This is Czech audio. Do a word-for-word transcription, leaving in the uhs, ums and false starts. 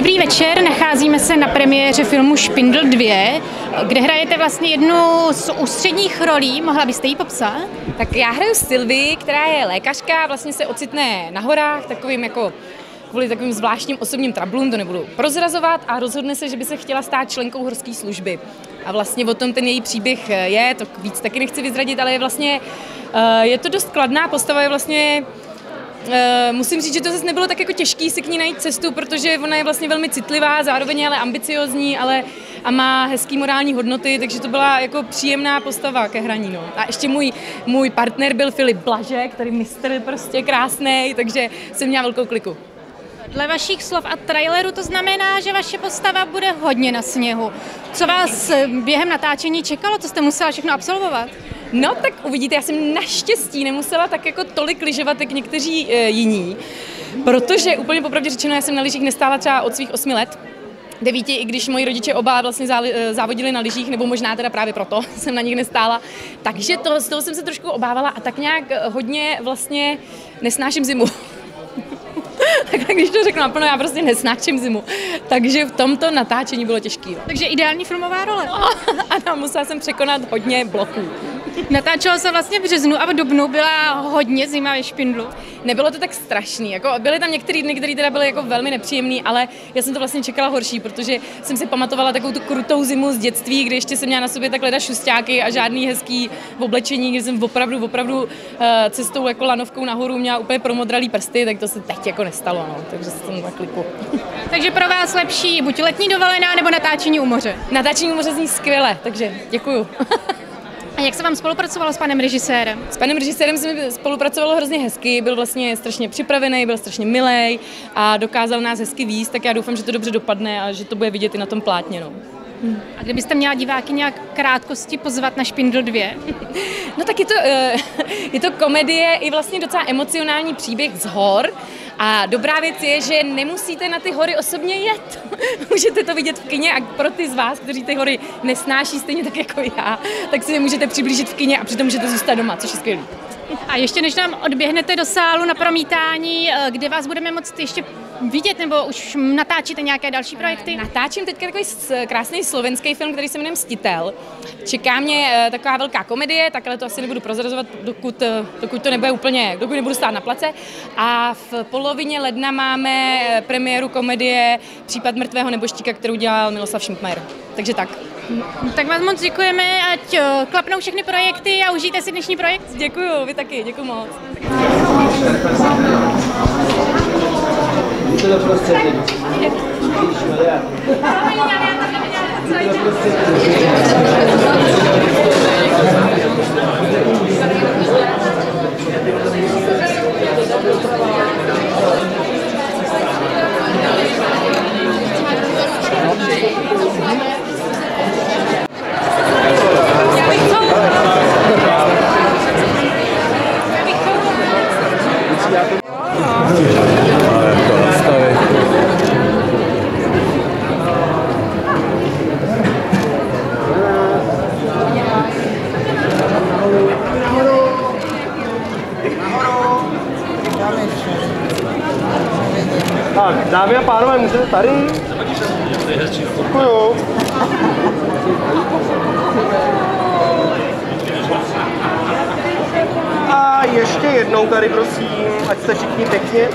Dobrý večer, nacházíme se na premiéře filmu Špindl dva, kde hrajete vlastně jednu z ústředních rolí, mohla byste ji popsat? Tak já hraju Sylvii, která je lékařka, vlastně se ocitne na horách, takovým jako kvůli takovým zvláštním osobním trablům, to nebudu prozrazovat, a rozhodne se, že by se chtěla stát členkou horské služby. A vlastně o tom ten její příběh je, to víc taky nechci vyzradit, ale je vlastně, je to dost kladná postava, je vlastně... Musím říct, že to zase nebylo tak jako těžké si k ní najít cestu, protože ona je vlastně velmi citlivá, zároveň ale ambiciozní, ale a má hezký morální hodnoty, takže to byla jako příjemná postava ke hraní. No. A ještě můj, můj partner byl Filip Blažek, tady mistr prostě krásný, takže jsem měla velkou kliku. Dle vašich slov a traileru to znamená, že vaše postava bude hodně na sněhu. Co vás během natáčení čekalo, co jste musela všechno absolvovat? No tak uvidíte, já jsem naštěstí nemusela tak jako tolik lyžovat, jak někteří e, jiní, protože úplně popravdě řečeno, já jsem na lyžích nestála třeba od svých osmi let, devíti, i když moji rodiče oba vlastně závodili na lyžích, nebo možná teda právě proto jsem na nich nestála, takže to, z toho jsem se trošku obávala a tak nějak hodně vlastně nesnáším zimu. Takhle, když to řeknu naplno, já prostě nesnáším zimu. Takže v tomto natáčení bylo těžké. Takže ideální filmová role. No, ano, musela jsem překonat hodně bloků. Natáčela se vlastně v březnu a v dubnu, byla hodně zima ve Špindlu. Nebylo to tak strašný, jako byly tam některé dny, které teda byly jako velmi nepříjemné, ale já jsem to vlastně čekala horší, protože jsem si pamatovala takovou tu krutou zimu z dětství, kdy ještě jsem měla na sobě takhle da šustáky a žádný hezký oblečení, kdy jsem opravdu, opravdu cestou jako lanovkou nahoru měla úplně promodralý prsty, tak to se teď jako nestalo, no, takže jsem na kliku. Takže pro vás lepší buď letní dovolená, nebo natáčení u moře? Natáčení u moře zní skvěle, takže děkuju. A jak se vám spolupracovalo s panem režisérem? S panem režisérem se mi spolupracovalo hrozně hezky, byl vlastně strašně připravený, byl strašně milej a dokázal nás hezky vést, tak já doufám, že to dobře dopadne a že to bude vidět i na tom plátně. No. Hmm. A kdybyste měla diváky nějak krátkosti pozvat na Špindl dva? No tak je to, je to komedie i vlastně docela emocionální příběh z hor. A dobrá věc je, že nemusíte na ty hory osobně jet. Můžete to vidět v kině a pro ty z vás, kteří ty hory nesnáší stejně tak jako já, tak si je můžete přiblížit v kině a přitom můžete zůstat doma, což je skvělé. A ještě než nám odběhnete do sálu na promítání, kde vás budeme moct ještě vidět, nebo už natáčíte nějaké další projekty? Natáčím teďka takový krásný slovenský film, který se jmenuje Mstitel. Čeká mě taková velká komedie, takhle to asi nebudu prozrazovat, dokud, dokud to nebude úplně, dokud nebudu stát na place. A v polovině ledna máme premiéru komedie Případ mrtvého neboštíka, kterou dělal Miloslav Šimkmajer. Takže tak. Tak vás moc děkujeme, ať klapnou všechny projekty a užijte si dnešní projekt. Děkuju, vy taky, děkuju moc. To je prostě tak, dámy a pánové, můžete tady? Děkuju. A ještě jednou tady, prosím, ať se všichni pěkně.